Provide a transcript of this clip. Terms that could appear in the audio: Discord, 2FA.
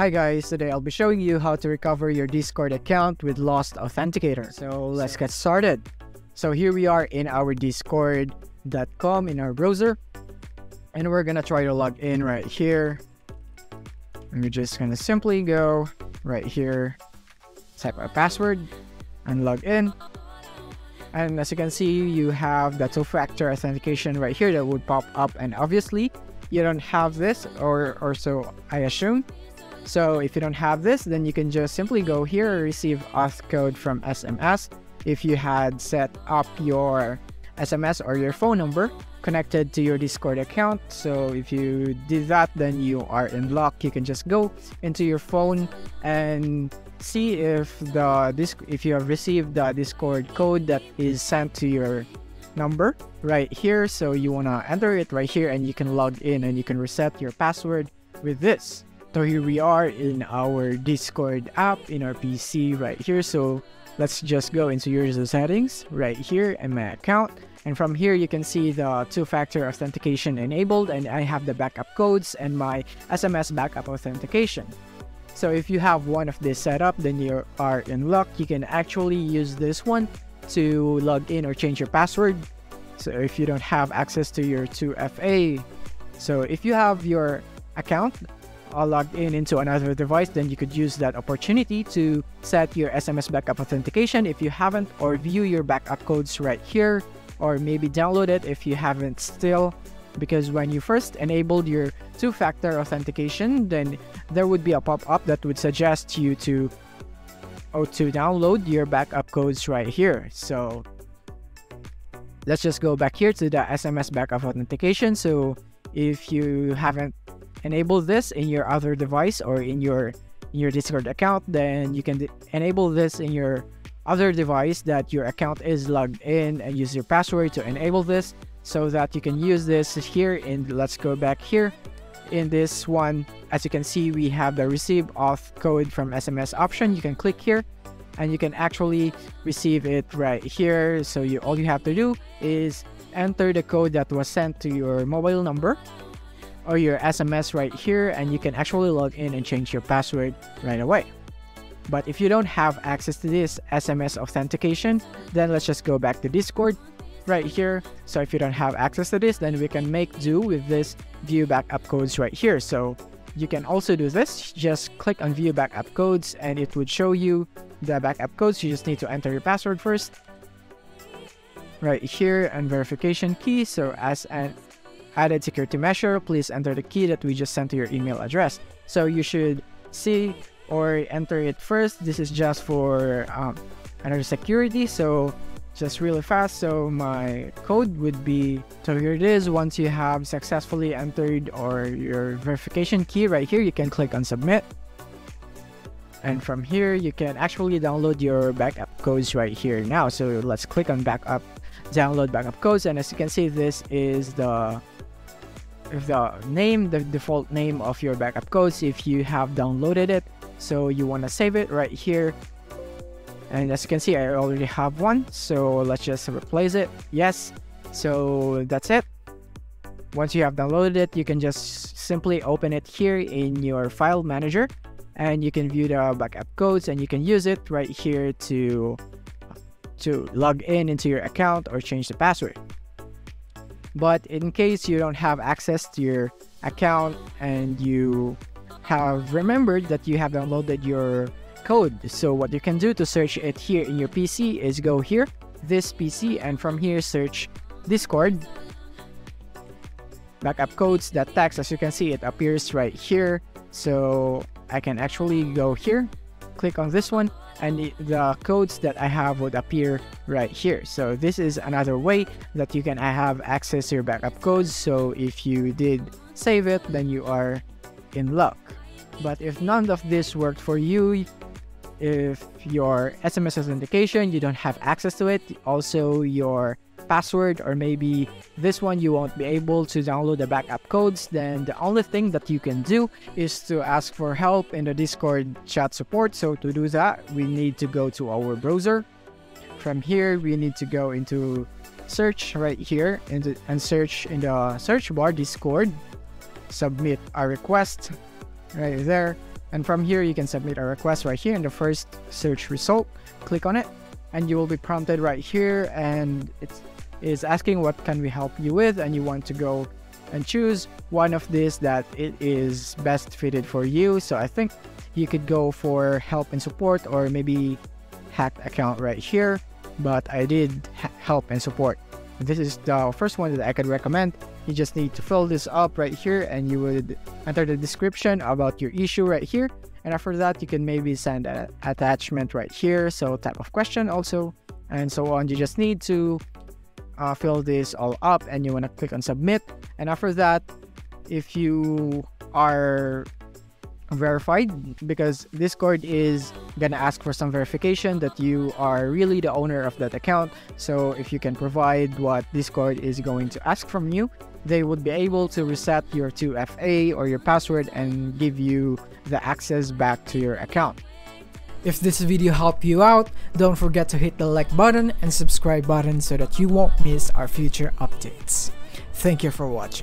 Hi guys, today I'll be showing you how to recover your Discord account with Lost Authenticator. So let's get started. So here we are in our discord.com in our browser. And we're gonna try to log in right here. And we're just gonna simply go right here, type our password and log in. And as you can see, you have the two-factor authentication right here that would pop up, and obviously you don't have this or so I assume. So if you don't have this, then you can just simply go here and receive auth code from SMS. If you had set up your SMS or your phone number connected to your Discord account, so if you did that, then you are in luck. You can just go into your phone and see if you have received the Discord code that is sent to your number right here. So you want to enter it right here, and you can log in and you can reset your password with this. So here we are in our Discord app in our PC right here. So let's just go into user settings right here and my account. And from here, you can see the two-factor authentication enabled, and I have the backup codes and my SMS backup authentication. So if you have one of this set up, then you are in luck. You can actually use this one to log in or change your password. So if you don't have access to your 2FA. So if you have your account logged in into another device, then you could use that opportunity to set your SMS backup authentication if you haven't, or view your backup codes right here, or maybe download it if you haven't still, because when you first enabled your two-factor authentication, then there would be a pop-up that would suggest you to download your backup codes right here. So let's just go back here to the SMS backup authentication. So if you haven't enable this in your other device or in your Discord account, then you can enable this in your other device that your account is logged in, and use your password to enable this so that you can use this here. And let's go back here in this one. As you can see, we have the receive auth code from SMS option. You can click here and you can actually receive it right here. So all you have to do is enter the code that was sent to your mobile number or your SMS right here, and you can actually log in and change your password right away. But if you don't have access to this SMS authentication, then let's just go back to Discord right here. So if you don't have access to this, then we can make do with this view backup codes right here. So you can also do this. Just click on view backup codes and it would show you the backup codes. You just need to enter your password first right here, and verification key. So as an added security measure, please enter the key that we just sent to your email address. So you should see or enter it first. This is just for another security, so just really fast. So my code would be, so here it is. Once you have successfully entered or your verification key right here, you can click on submit, and from here you can actually download your backup codes right here now. So let's click on backup, download backup codes, and as you can see, this is the name, the default name of your backup codes if you have downloaded it. So you want to save it right here, and as you can see, I already have one, so let's just replace it. Yes, so that's it. Once you have downloaded it, you can just simply open it here in your file manager, and you can view the backup codes, and you can use it right here to log in into your account or change the password. But in case you don't have access to your account and you have remembered that you have downloaded your code, so what you can do to search it here in your PC is go here, this PC, and from here search Discord backup codes.txt. As you can see, it appears right here. So I can actually go here, click on this one, and the codes that I have would appear right here. So this is another way that you can have access to your backup codes. So if you did save it, then you are in luck. But if none of this worked for you, if your SMS authentication, you don't have access to it, also your password, or maybe this one, you won't be able to download the backup codes, then the only thing that you can do is to ask for help in the Discord chat support. So to do that, we need to go to our browser. From here, we need to go into search right here and search in the search bar Discord, submit a request right there, And from here, you can submit a request right here in the first search result. Click on it and you will be prompted right here, and it is asking what can we help you with, and you want to go and choose one of these that it is best fitted for you. So I think you could go for help and support, or maybe hacked account right here, but I did help and support. This is the first one that I could recommend. You just need to fill this up right here, and you would enter the description about your issue right here. And after that, you can maybe send an attachment right here, so type of question also, and so on. You just need to fill this all up, and you want to click on submit. And after that, if you are verified, because Discord is gonna ask for some verification that you are really the owner of that account, so if you can provide what Discord is going to ask from you, they would be able to reset your 2FA or your password and give you the access back to your account. If this video helped you out, don't forget to hit the like button and subscribe button so that you won't miss our future updates. Thank you for watching.